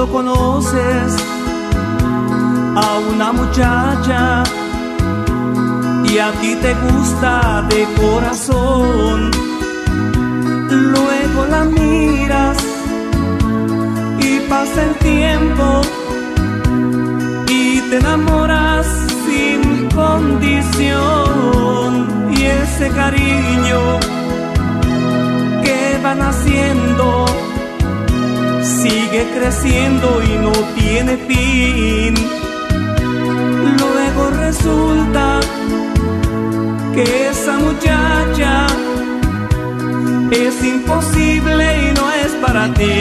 cuando conoces a una muchacha y a ti te gusta de corazón, luego la miras y pasa el tiempo y te enamoras sin condición, y ese cariño que van haciendo sigue creciendo y no tiene fin. Luego resulta que esa muchacha es imposible y no es para ti.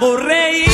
Por reír.